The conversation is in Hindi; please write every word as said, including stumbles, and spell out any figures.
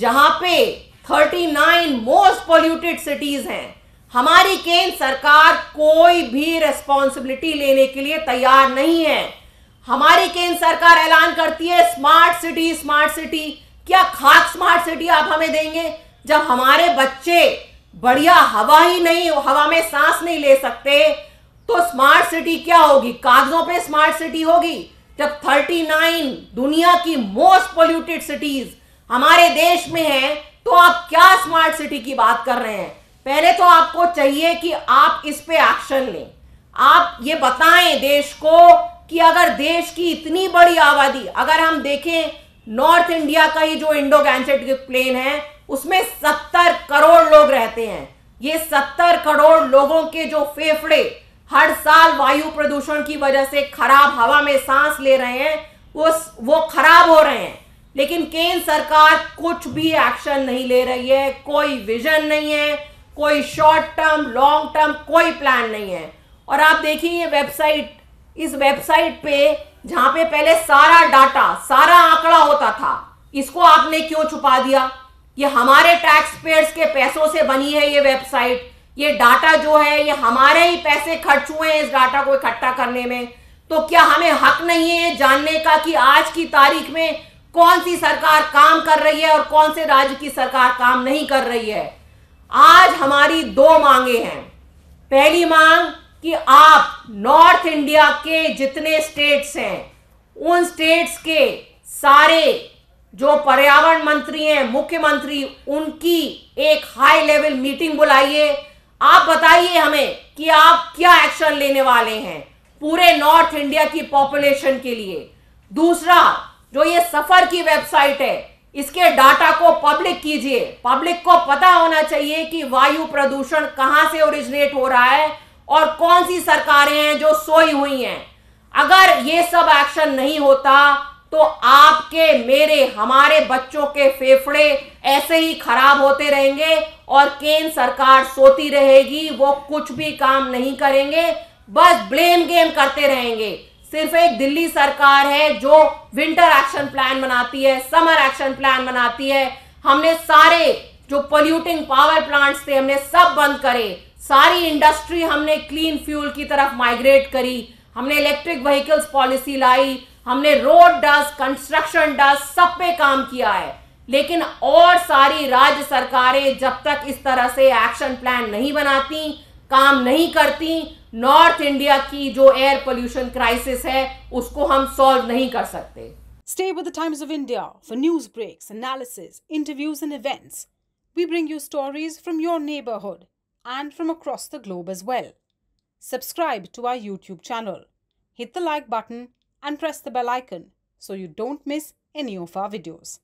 जहां पे उनतालीस मोस्ट पॉल्यूटेड सिटीज हैं, हमारी केंद्र सरकार कोई भी रेस्पॉन्सिबिलिटी लेने के लिए तैयार नहीं है। हमारी केंद्र सरकार ऐलान करती है स्मार्ट सिटी स्मार्ट सिटी, क्या खाक स्मार्ट सिटी आप हमें देंगे जब हमारे बच्चे बढ़िया हवा ही नहीं, हवा में सांस नहीं ले सकते? तो स्मार्ट सिटी क्या होगी? कागजों पे स्मार्ट सिटी होगी जब उनतालीस दुनिया की मोस्ट पोल्यूटेड सिटीज हमारे देश में है, तो आप क्या स्मार्ट सिटी की बात कर रहे हैं? पहले तो आपको चाहिए कि आप इस पे एक्शन लें, आप ये बताएं देश को कि अगर देश की इतनी बड़ी आबादी, अगर हम देखें नॉर्थ इंडिया का ही जो इंडो गैंगेटिक प्लेन है उसमें सत्तर करोड़ लोग रहते हैं। ये सत्तर करोड़ लोगों के जो फेफड़े हर साल वायु प्रदूषण की वजह से खराब हवा में सांस ले रहे हैं, वो वो खराब हो रहे हैं। लेकिन केंद्र सरकार कुछ भी एक्शन नहीं ले रही है, कोई विजन नहीं है, कोई शॉर्ट टर्म लॉन्ग टर्म कोई प्लान नहीं है। और आप देखिए ये वेबसाइट, इस वेबसाइट पे जहां पे पहले सारा डाटा सारा आंकड़ा होता था, इसको आपने क्यों छुपा दिया? ये हमारे टैक्स पेयर्स के पैसों से बनी है ये वेबसाइट, ये डाटा जो है ये हमारे ही पैसे खर्च हुए हैं इस डाटा को इकट्ठा करने में। तो क्या हमें हक नहीं है जानने का कि आज की तारीख में कौन सी सरकार काम कर रही है और कौन से राज्य की सरकार काम नहीं कर रही है? आज हमारी दो मांगे हैं। पहली मांग कि आप नॉर्थ इंडिया के जितने स्टेट्स हैं उन स्टेट्स के सारे जो पर्यावरण मंत्री हैं, मुख्यमंत्री, उनकी एक हाई लेवल मीटिंग बुलाइए। आप बताइए हमें कि आप क्या एक्शन लेने वाले हैं पूरे नॉर्थ इंडिया की पॉपुलेशन के लिए। दूसरा, जो ये सफर की वेबसाइट है इसके डाटा को पब्लिक कीजिए, पब्लिक को पता होना चाहिए कि वायु प्रदूषण कहाँ से ओरिजिनेट हो रहा है और कौन सी सरकारें हैं जो सोई हुई हैं। अगर ये सब एक्शन नहीं होता तो आपके, मेरे, हमारे बच्चों के फेफड़े ऐसे ही खराब होते रहेंगे और केंद्र सरकार सोती रहेगी, वो कुछ भी काम नहीं करेंगे, बस ब्लेम गेम करते रहेंगे। सिर्फ एक दिल्ली सरकार है जो विंटर एक्शन प्लान बनाती है, समर एक्शन प्लान बनाती है, हमने सारे जो पॉल्यूटिंग पावर प्लांट्स थे हमने सब बंद करे, सारी इंडस्ट्री हमने क्लीन फ्यूल की तरफ माइग्रेट करी, हमने इलेक्ट्रिक व्हीकल्स पॉलिसी लाई, हमने रोड डस्ट, कंस्ट्रक्शन डस्ट सब पे काम किया है। लेकिन और सारी राज्य सरकारें जब तक इस तरह से एक्शन प्लान नहीं बनाती, काम नहीं करती, नॉर्थ इंडिया की जो एयर पोल्यूशन क्राइसिस है उसको हम सॉल्व नहीं कर सकते। Stay with the Times of India for news breaks, analysis, interviews and events. We bring you stories from your neighborhood and from across the globe as well. Subscribe to our YouTube channel. Hit the like button and press the bell icon so you don't miss any of our videos.